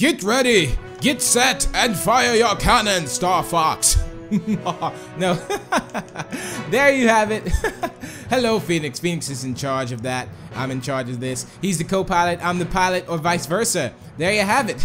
Get ready, get set, and fire your cannon, Star Fox. No. There you have it. Hello, Phoenix. Phoenix is in charge of that. I'm in charge of this. He's the co-pilot, I'm the pilot, or vice versa. There you have it.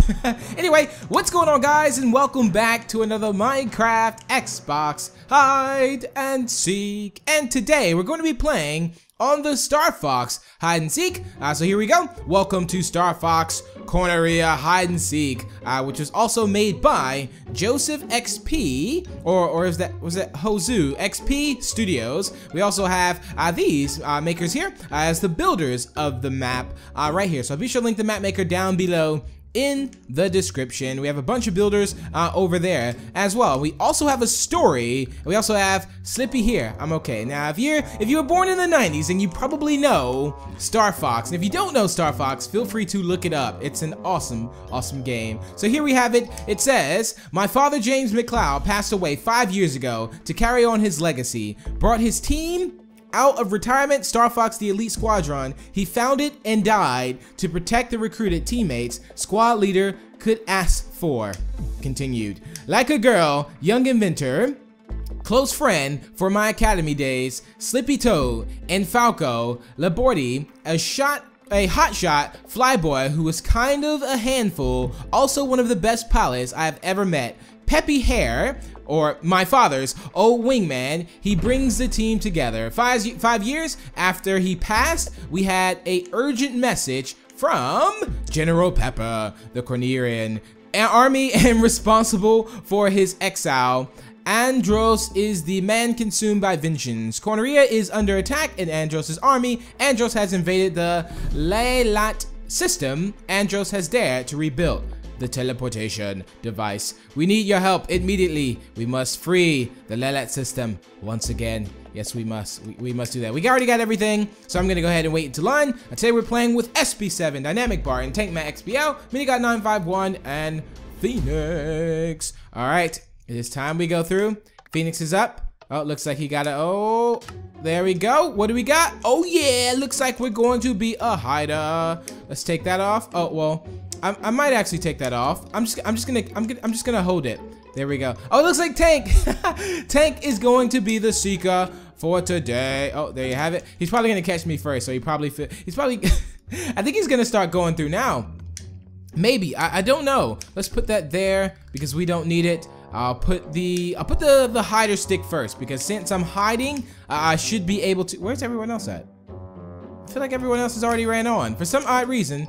Anyway, what's going on, guys, and welcome back to another Minecraft Xbox Hide and Seek. And today, we're going to be playing on the Star Fox Hide and Seek. So here we go. Welcome to Star Fox Corneria Hide and Seek, which was also made by Joseph XP, or is that, was it Hozu XP Studios. We also have these makers here as the builders of the map right here. So be sure to link the map maker down below in the description. We have a bunch of builders over there as well. We also have a story. We also have Slippy here. I'm okay. Now, if you were born in the 90s, and you probably know Star Fox. And if you don't know Star Fox, feel free to look it up. It's an awesome, awesome game. So here we have it. It says, my father, James McLeod, passed away 5 years ago. To carry on his legacy, brought his team out of retirement, Star Fox, the elite squadron he founded and died to protect the recruited teammates squad leader could ask for. Continued. Like a girl, young inventor, close friend for my academy days, Slippy Toad and Falco Labordi, a hotshot flyboy who was kind of a handful, also one of the best pilots I have ever met. Peppy Hare, or my father's old wingman, he brings the team together. Five years after he passed, we had a urgent message from General Pepper, the Cornerian army, and responsible for his exile. Andros is the man consumed by vengeance. Corneria is under attack in Andros' army. Andros has invaded the Lylat system. Andros has dared to rebuild the teleportation device. We need your help immediately. We must free the Lylat system once again. Yes, we must. We must do that. We already got everything, so I'm gonna go ahead and wait until line. Today we're playing with SP7, Dynamic Bar, and Tank Mat XBL, Minigot 951, and Phoenix. All right, it is time we go through. Phoenix is up. Oh, it looks like he got a, oh, there we go. What do we got? Oh yeah, looks like we're going to be a hider. Let's take that off. Oh, well, I might actually take that off. I'm just gonna hold it. There we go. Oh, it looks like Tank. Tank is going to be the seeker for today. Oh, there you have it. He's probably gonna catch me first, so he probably, I think he's gonna start going through now. Maybe, I don't know. Let's put that there because we don't need it. I'll put the hider stick first, because since I'm hiding, I should be able to. Where's everyone else at? I feel like everyone else has already ran on for some odd reason.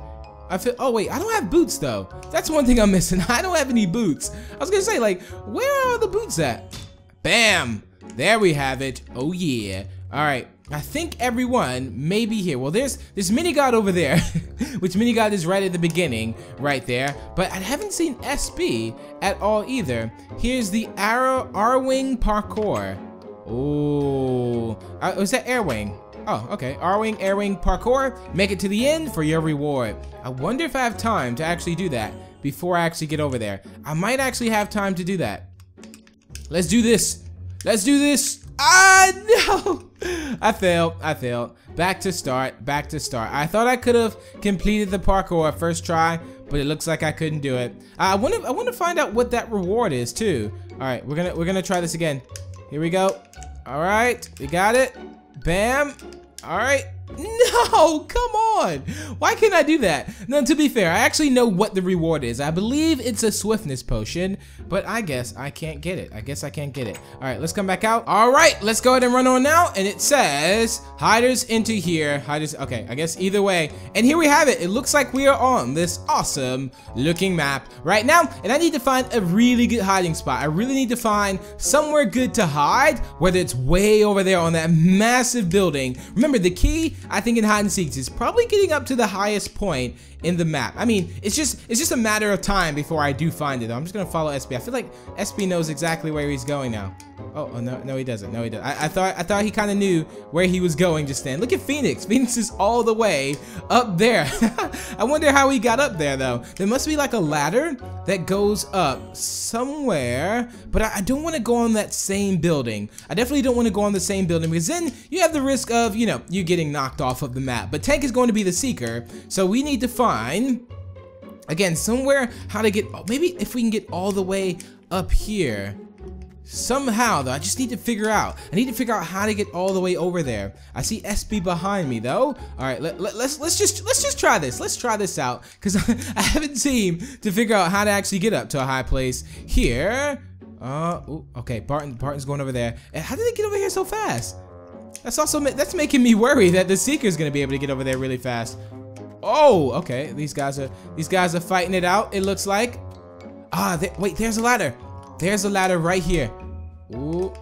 I feel, oh wait, I don't have boots though. That's one thing I'm missing. I don't have any boots. I was gonna say, like, where are the boots at? Bam! There we have it. Oh yeah. All right. I think everyone may be here. Well, there's this Minigod over there, which Minigod is right at the beginning, right there. But I haven't seen SP at all either. Here's the Arwing parkour. Oh, was that Airwing? Oh, okay. Arwing, Airwing parkour. Make it to the end for your reward. I wonder if I have time to actually do that before I actually get over there. I might actually have time to do that. Let's do this. Let's do this. Ah, no. I failed. Back to start. I thought I could have completed the parkour at first try, but it looks like I couldn't do it. I want to find out what that reward is too. All right, we're gonna try this again. Here we go. All right, we got it. Bam. All right. No, come on. Why can't I do that? No, to be fair, I actually know what the reward is. I believe it's a swiftness potion, but I guess I can't get it. All right, let's come back out. All right, let's go ahead and run on now. And it says, hiders into here. Hiders, okay, I guess either way. And here we have it. It looks like we are on this awesome looking map right now. And I need to find a really good hiding spot. I really need to find somewhere good to hide, whether it's way over there on that massive building. Remember, the key, I think, in hide and seeks is probably getting up to the highest point in the map. I mean, it's just a matter of time before I do find it. I'm just gonna follow SP. I feel like SP knows exactly where he's going now. Oh no, no he doesn't. No he doesn't. I thought he kind of knew where he was going just then. Look at Phoenix. Phoenix is all the way up there. I wonder how he got up there though. There must be like a ladder that goes up somewhere, but I don't want to go on that same building. I definitely don't want to go on the same building, because then you have the risk of, you know, you getting knocked off of the map. But Tank is going to be the seeker, so we need to find Again, somewhere how to get, maybe if we can get all the way up here. Somehow though, I just need to figure out. I need to figure out how to get all the way over there. I see SP behind me though. All right, let's just try this. Let's try this out because I haven't seemed to figure out how to actually get up to a high place here. Okay, Barton's going over there. And how did they get over here so fast? That's also that's making me worry that the Seeker's gonna be able to get over there really fast. Oh, okay. These guys are fighting it out. It looks like. Ah, wait. There's a ladder. There's a ladder right here. Ooh.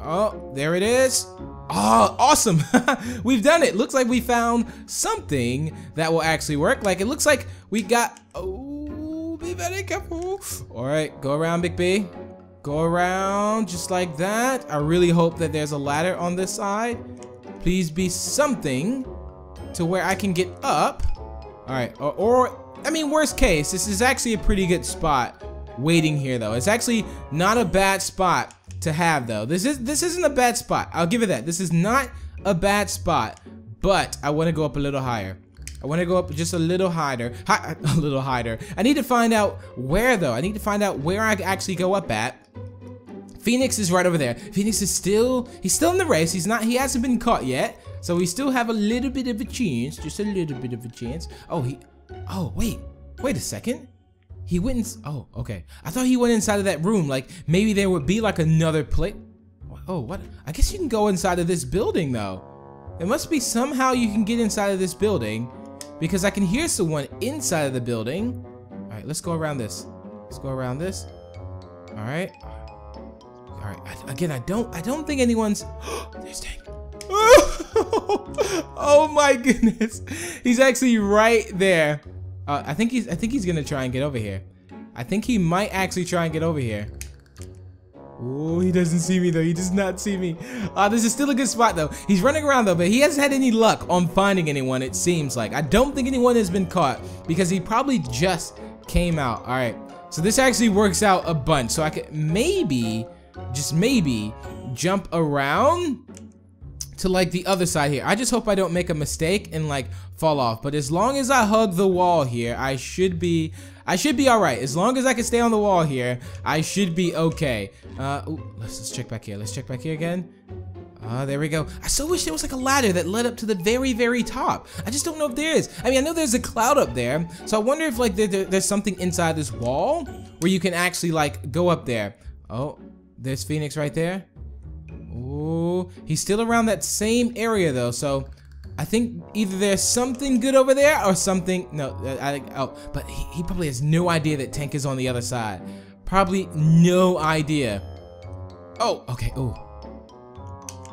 Oh, there it is. Oh, awesome. We've done it. Looks like we found something that will actually work. Like, it looks like we got... Oh, be very careful. All right, go around, Big B. Go around just like that. I really hope that there's a ladder on this side. Please be something to where I can get up. All right, I mean, worst case, this is actually a pretty good spot. Waiting here though, it's actually not a bad spot to have though. This isn't a bad spot. I'll give it that. This is not a bad spot, but I want to go up a little higher. I want to go up just a little higher, I need to find out where though. I need to find out where I actually go up at. Phoenix is right over there. Phoenix is still in the race. He hasn't been caught yet, so we still have a little bit of a chance, just a little bit of a chance. Oh wait a second. He went in, oh, okay. I thought he went inside of that room. Like, maybe there would be like another plate. Oh, what? I guess you can go inside of this building though. It must be somehow you can get inside of this building because I can hear someone inside of the building. All right, let's go around this. Let's go around this. All right. All right, again, I don't think anyone's, there's Tank. Oh my goodness. He's actually right there. I think he's gonna try and get over here. I think he might actually try and get over here. Oh, he doesn't see me though. He does not see me. This is still a good spot though. He's running around though, but he hasn't had any luck on finding anyone, it seems like. I don't think anyone has been caught because he probably just came out. All right, so this actually works out a bunch. So I could maybe, just maybe, jump around to like the other side here. I just hope I don't make a mistake and like fall off, but as long as I hug the wall here, I should be all right. As long as I can stay on the wall here, I should be okay. Ooh, let's check back here. Let's check back here again. There we go. I so wish there was like a ladder that led up to the very, very top. I just don't know if there is. I mean, I know there's a cloud up there, so I wonder if like there's something inside this wall where you can actually like go up there. Oh, there's Phoenix right there. Ooh, he's still around that same area though, so I think either there's something good over there or something. No, but he probably has no idea that Tank is on the other side. Probably no idea. Oh, okay. Oh,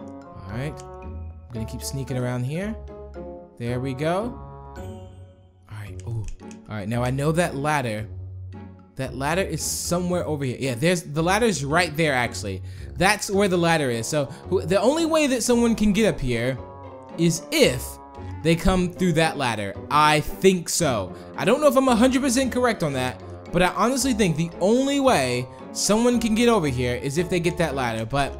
all right. I'm gonna keep sneaking around here. There we go. All right. Oh, all right. Now I know that ladder. That ladder is somewhere over here. Yeah, there's the ladder's right there. Actually, that's where the ladder is. So the only way that someone can get up here is if they come through that ladder. I think so. I don't know if I'm 100% correct on that, but I honestly think the only way someone can get over here is if they get that ladder. But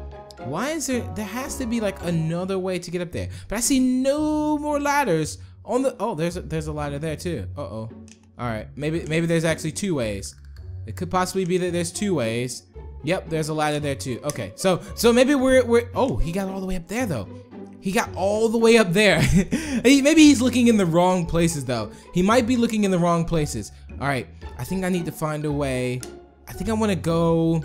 why is there has to be like another way to get up there. But I see no more ladders on the, oh, there's a ladder there too. Uh-oh. All right, maybe there's actually two ways. It could possibly be that there's two ways. Yep, there's a ladder there too. Okay, so maybe we're oh, he got all the way up there though. He got all the way up there. Maybe he's looking in the wrong places though. He might be looking in the wrong places. All right, I think I need to find a way. I think I want to go.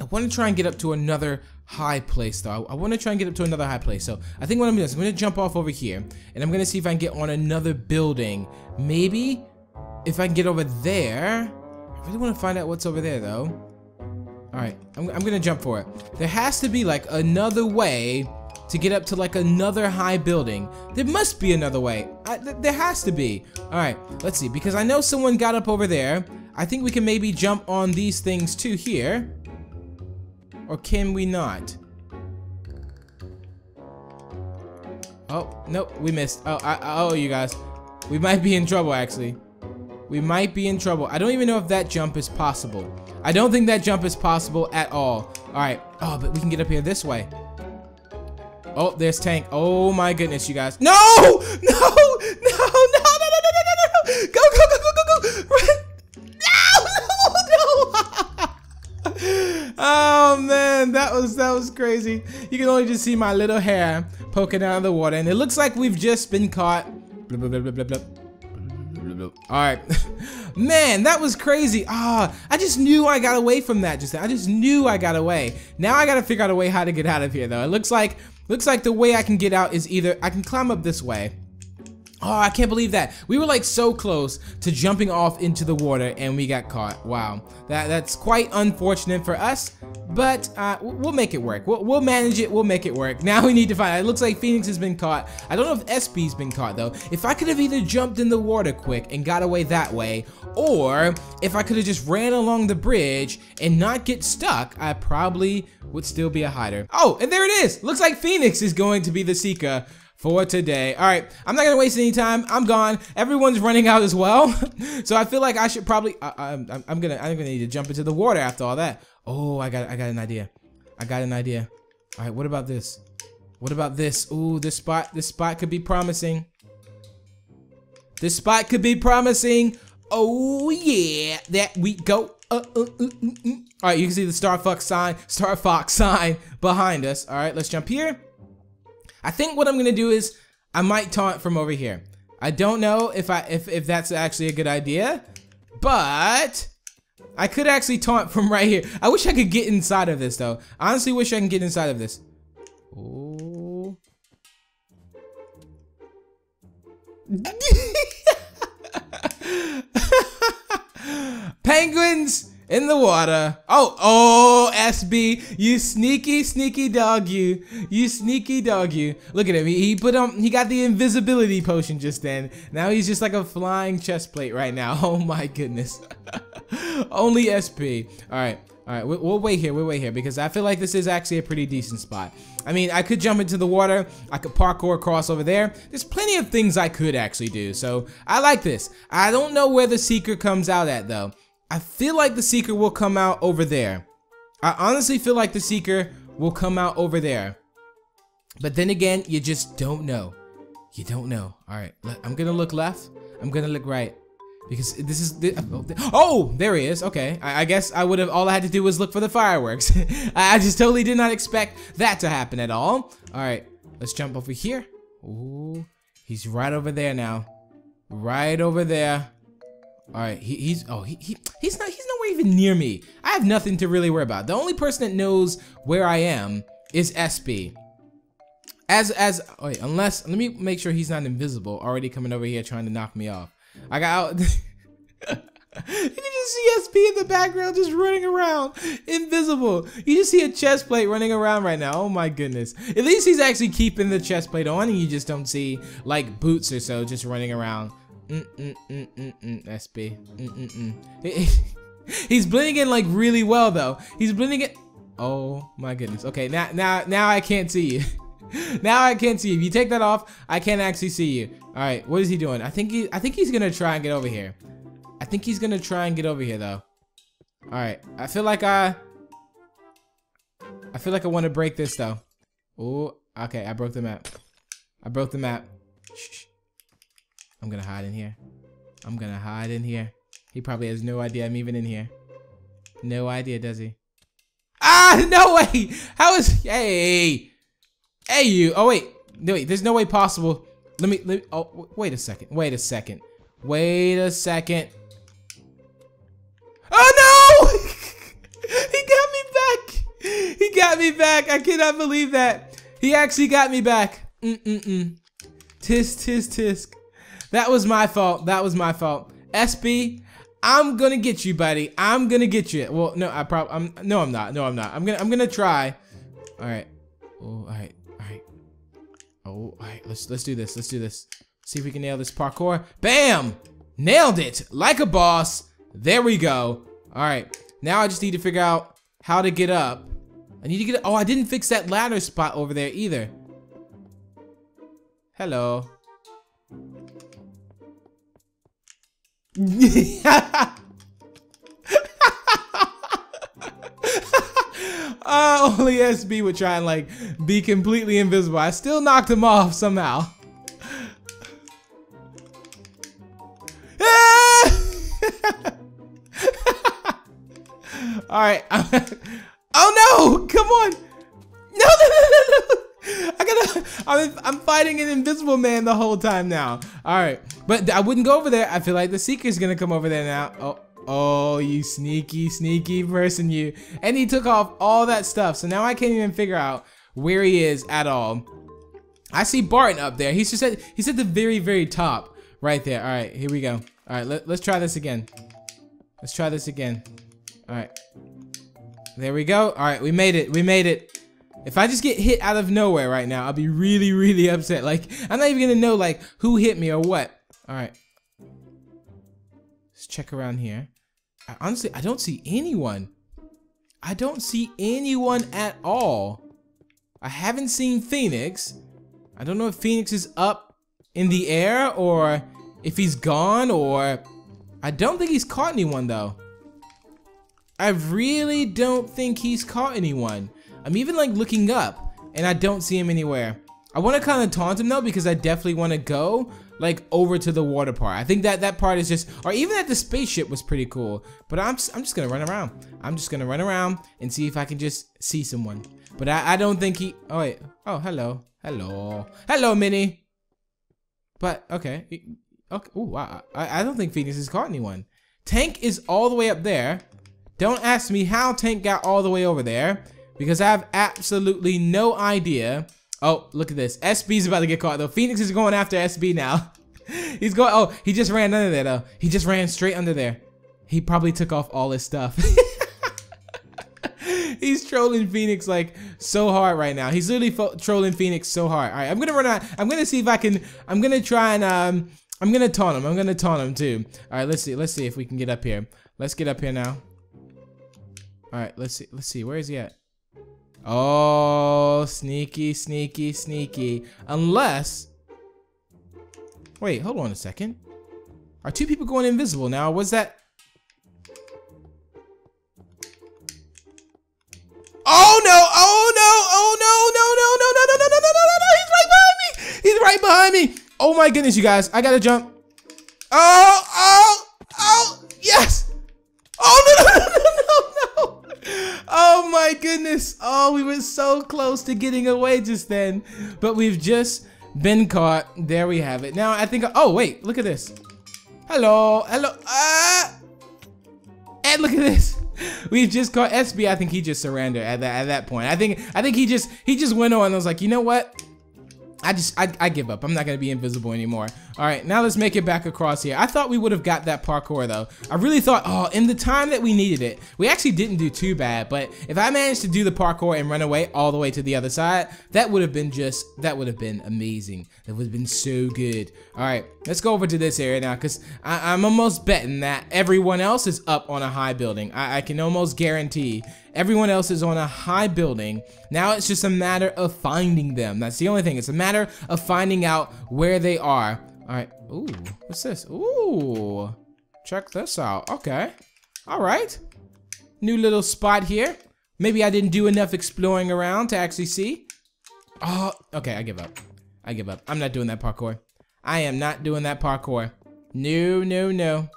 I want to try and get up to another high place though. I want to try and get up to another high place. So I think what I'm doing is I'm going to jump off over here and I'm going to see if I can get on another building. Maybe if I can get over there. I really want to find out what's over there though. All right, I'm going to jump for it. There has to be like another way to get up to like another high building. There must be another way. There has to be. All right, let's see, because I know someone got up over there. I think we can maybe jump on these things too here, or can we not? Oh, nope, we missed. Oh, you guys, we might be in trouble actually. We might be in trouble. I don't even know if that jump is possible. I don't think that jump is possible at all. All right, oh, but we can get up here this way. Oh, there's Tank. Oh my goodness, you guys. No! No! No! No! No! No! No! No! No! Go! Go! Go! Go! Go! Go! man, that was crazy. You can only just see my little hair poking out of the water, and it looks like we've just been caught. Alright. Man, that was crazy. Ah, I just knew I got away from that just then. I just knew I got away. Now I gotta figure out a way how to get out of here though. It looks like the way I can get out is either I can climb up this way. Oh, I can't believe that. We were like so close to jumping off into the water and we got caught. Wow. That's quite unfortunate for us, but we'll make it work. We'll manage it. We'll make it work. Now we need to find out. It looks like Phoenix has been caught. I don't know if SP's been caught though. If I could have either jumped in the water quick and got away that way, or if I could have just ran along the bridge and not get stuck, I probably would still be a hider. Oh, and there it is. Looks like Phoenix is going to be the seeker for today. All right, I'm not gonna waste any time. I'm gone. Everyone's running out as well, so I feel like I should probably. I'm gonna need to jump into the water after all that. Oh, I got an idea. I got an idea. All right, what about this? What about this? Ooh, this spot could be promising. This spot could be promising. Oh yeah, that we go. All right, you can see the Star Fox sign behind us. All right, let's jump here. I think what I'm gonna do is I might taunt from over here. I don't know if that's actually a good idea, but I could actually taunt from right here. I wish I could get inside of this though. I honestly wish I can get inside of this. Oh. Penguins in the water. Oh, SB, you sneaky dog, you sneaky dog, you. Look at him, he got the invisibility potion just then. Now he's just like a flying chest plate right now. Oh my goodness. Only SP. All right, we'll wait here because I feel like this is actually a pretty decent spot. I mean, I could jump into the water, I could parkour across over there. There's plenty of things I could actually do, so I like this. I don't know where the seeker comes out at though. I feel like the seeker will come out over there. I honestly feel like the seeker will come out over there. But then again, you just don't know. You don't know. All right, I'm gonna look left. I'm gonna look right because this is. Oh, there he is. Okay, I guess I would have. All I had to do was look for the fireworks. I just totally did not expect that to happen at all. All right, let's jump over here. Ooh, he's right over there now. Right over there. All right, he's nowhere even near me. I have nothing to really worry about. The only person that knows where I am is SP. Unless let me make sure he's not invisible. Already coming over here trying to knock me off. I got out. You can just see SP in the background just running around, invisible. You just see a chest plate running around right now. Oh my goodness. At least he's actually keeping the chest plate on, and you just don't see like boots or so just running around. SP. He's blending in like really well though. He's blending it. Oh my goodness. Okay, now I can't see you. Now I can't see you. If you take that off, I can't actually see you. All right, what is he doing? I think he's gonna try and get over here. I think he's gonna try and get over here though. All right, I feel like I want to break this though. Oh, okay, I broke the map. Shh. I'm gonna hide in here. He probably has no idea I'm even in here. No idea, does he? Ah, no way! How is? Hey you! Oh wait, no wait. There's no way possible. Let me. Oh, wait a second. Oh no! He got me back. I cannot believe that. He actually got me back. Tisk. That was my fault. SB, I'm gonna get you, buddy. I'm gonna get you. Well, no, I'm not. I'm gonna try. All right. Oh, all right. All right. Oh, all right. Let's do this. See if we can nail this parkour. Bam! Nailed it like a boss. There we go. All right. Now I just need to figure out how to get up. Oh, I didn't fix that ladder spot over there either. Hello. Only SB would try and like be completely invisible. I still knocked him off somehow. All right. Oh no! Come on! No! No! No! No! I'm fighting an invisible man the whole time now. All right, but I wouldn't go over there. I feel like the Seeker's gonna come over there now. Oh. Oh, you sneaky, sneaky person, you. And he took off all that stuff, so now I can't even figure out where he is at all. I see Barton up there. He's just at, he's at the very, very top right there. All right, here we go. All right, let's try this again. Let's try this again. All right. There we go. All right, we made it. We made it. If I just get hit out of nowhere right now, I'll be really, really upset. Like, I'm not even going to know, like, who hit me or what. All right. Let's check around here. Honestly, I don't see anyone. I don't see anyone at all. I haven't seen Phoenix. I don't know if Phoenix is up in the air or if he's gone, or I don't think he's caught anyone though. I really don't think he's caught anyone. I'm even like looking up and I don't see him anywhere. I want to kind of taunt him though, because I definitely want to go like over to the water part. I think that part is just, or even at the spaceship was pretty cool. But I'm just gonna run around. I'm just gonna run around and see if I can just see someone. But I don't think he. Oh wait. Oh hello, hello, hello, Minnie. But okay, okay. Ooh, wow. I don't think Phoenix has caught anyone. Tank is all the way up there. Don't ask me how Tank got all the way over there, because I have absolutely no idea. Oh, look at this. SB's about to get caught, though. Phoenix is going after SB now. He's going... Oh, he just ran under there, though. He just ran straight under there. He probably took off all his stuff. He's trolling Phoenix, like, so hard right now. He's literally trolling Phoenix so hard. All right, I'm going to run out. I'm going to see if I can... I'm going to try and... I'm going to taunt him. I'm going to taunt him, too. All right, let's see. Let's see if we can get up here. Let's get up here now. All right, let's see. Let's see. Where is he at? Oh, sneaky, sneaky, sneaky. Unless... Wait, hold on a second. Are two people going invisible now? Was that... Oh, no! Oh, no! Oh, no! No, no, no, no, no, no, no, no, no! He's right behind me! He's right behind me! Oh, my goodness, you guys. I gotta jump. Oh! Oh! Oh! Yes! Oh, no, no, no, no! Oh my goodness. Oh, we were so close to getting away just then, but we've just been caught. There we have it. Now I think, oh wait, look at this. Hello, hello, and look at this. We've just caught SB. I think he just surrendered at that point. I think he just went on and was like, you know what? I give up. I'm not gonna be invisible anymore. All right, now let's make it back across here. I thought we would have got that parkour though. I really thought, oh, in the time that we needed it, we actually didn't do too bad, but if I managed to do the parkour and run away all the way to the other side, that would have been amazing. That would have been so good. All right, let's go over to this area now, because I'm almost betting that everyone else is up on a high building. I can almost guarantee everyone else is on a high building. Now it's just a matter of finding them. That's the only thing. It's a matter of finding out where they are. All right. Ooh, what's this? Ooh, check this out. Okay. All right. New little spot here. Maybe I didn't do enough exploring around to actually see. Oh, okay. I give up. I give up. I'm not doing that parkour. I am not doing that parkour. No, no, no.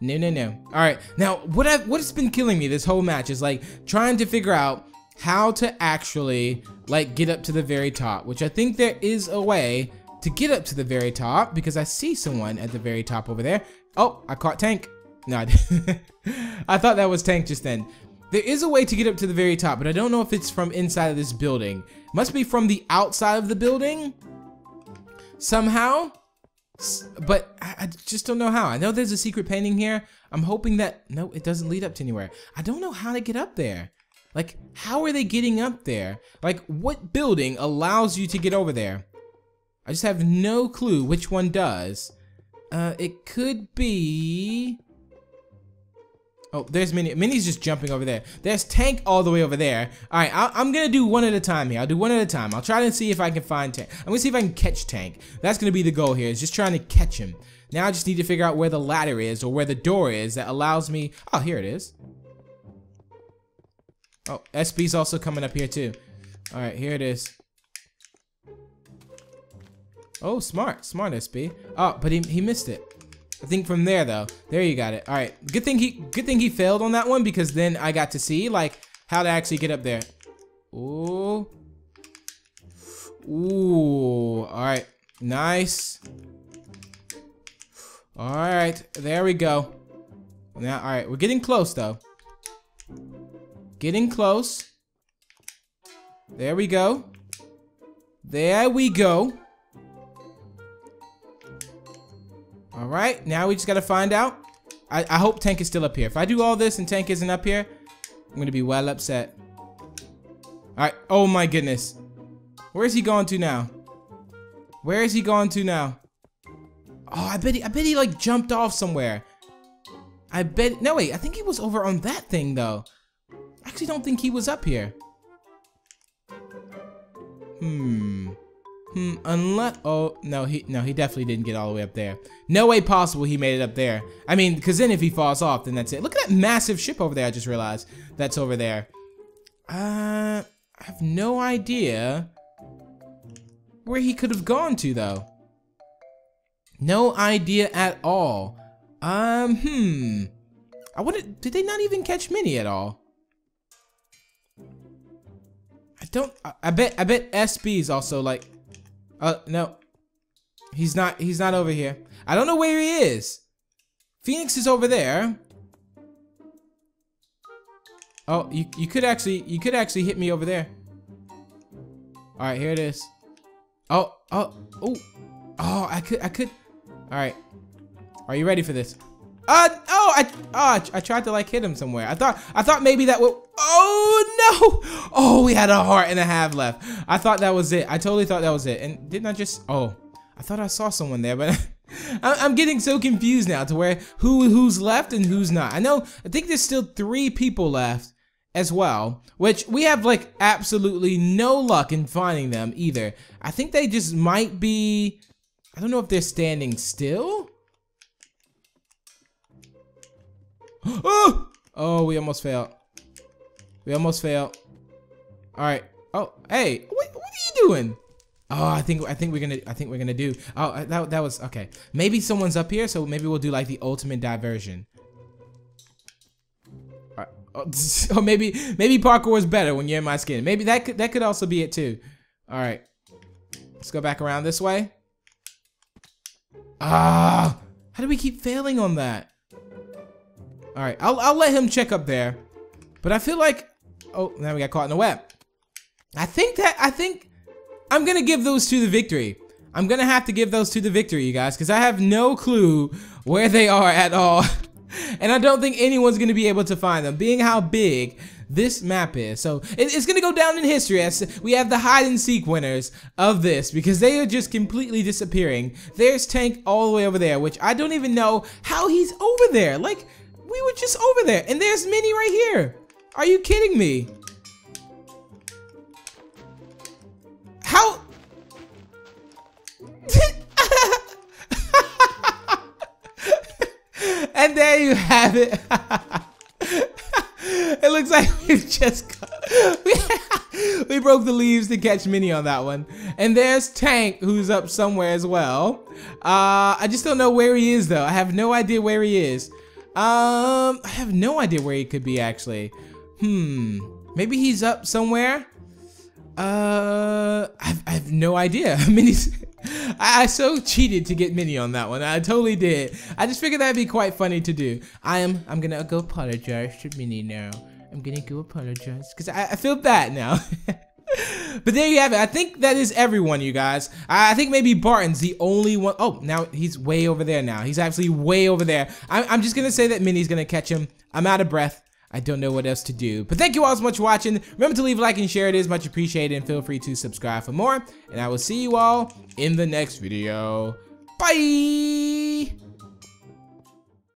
No, no, no. All right. Now, what has been killing me this whole match is like trying to figure out how to actually like get up to the very top, which I think there is a way to get up to the very top, because I see someone at the very top over there. Oh, I caught Tank. No, I didn't. I thought that was Tank just then. There is a way to get up to the very top, but I don't know if it's from inside of this building. Must be from the outside of the building somehow. But I just don't know how. I know there's a secret painting here. I'm hoping that, no, it doesn't lead up to anywhere. I don't know how to get up there. Like, how are they getting up there? Like, what building allows you to get over there? I just have no clue which one does. It could be... Oh, there's Minnie. Minnie's just jumping over there. There's Tank all the way over there. All right, I'm going to do one at a time here. I'll do one at a time. I'll try to see if I can find Tank. I'm going to see if I can catch Tank. That's going to be the goal here, is just trying to catch him. Now I just need to figure out where the ladder is or where the door is that allows me... Oh, here it is. Oh, SB's also coming up here too. All right, here it is. Oh, smart. Smart, SB. Oh, but he missed it. I think from there though. There you got it. All right. Good thing he failed on that one, because then I got to see like how to actually get up there. Ooh. Ooh. All right. Nice. All right. There we go. Now, all right. We're getting close, though. Getting close. There we go. There we go. All right. Now we just got to find out. I hope Tank is still up here. If I do all this and Tank isn't up here, I'm going to be well upset. All right. Oh, my goodness. Where is he going to now? Where is he going to now? Oh, I bet he like jumped off somewhere. I bet. No, wait. I think he was over on that thing, though. I actually don't think he was up here. Unless. Oh, no. He definitely didn't get all the way up there. No way possible he made it up there. I mean, because then if he falls off, then that's it. Look at that massive ship over there. I just realized that's over there. I have no idea where he could have gone to, though. No idea at all. I wonder, did they not even catch Minnie at all? I bet SB is also like, no. He's not over here. I don't know where he is. Phoenix is over there. Oh, you could actually hit me over there. All right, here it is. Oh, I could. All right. Are you ready for this? I tried to like hit him somewhere. I thought maybe that would. Oh no! Oh, we had a heart and a half left. I thought that was it. I totally thought that was it. And didn't I just? Oh, I thought I saw someone there, but I'm getting so confused now to where who's left and who's not. I think there's still 3 people left as well, which we have like absolutely no luck in finding them either. I think they just might be. I don't know if they're standing still. Oh, we almost failed. We almost failed. All right. Oh, hey, what are you doing? Oh, I think we're gonna do. Oh, that was okay. Maybe someone's up here, so maybe we'll do like the ultimate diversion. All right. Oh, maybe parkour is better when you're in my skin. Maybe that could also be it too. All right. Let's go back around this way. Ah, how do we keep failing on that? All right, I'll let him check up there, but I feel like, oh, now we got caught in a web. I think I'm gonna give those 2 the victory. I'm gonna have to give those 2 the victory, you guys, because I have no clue where they are at all, and I don't think anyone's gonna be able to find them, being how big this map is. So it's gonna go down in history as we have the hide-and-seek winners of this, because they are just completely disappearing. There's Tank all the way over there, which I don't even know how he's over there. Like, we were just over there, and there's Minnie right here. Are you kidding me? How? And there you have it. It looks like we've just we broke the leaves to catch Minnie on that one. And there's Tank, who's up somewhere as well. I just don't know where he is, though. I have no idea where he is. I have no idea where he could be, actually. Maybe he's up somewhere. I have no idea. Minnie's, I so cheated to get Minnie on that one. I totally did. I just figured that'd be quite funny to do. I'm gonna go apologize to Minnie now. I'm gonna go apologize, because I feel bad now. But there you have it. I think that is everyone, you guys. I think maybe Barton's the only one. Oh, now he's way over there now. He's actually way over there. I'm just going to say that Minnie's going to catch him. I'm out of breath. I don't know what else to do. But thank you all so much for watching. Remember to leave a like and share. It is much appreciated. And feel free to subscribe for more. And I will see you all in the next video. Bye!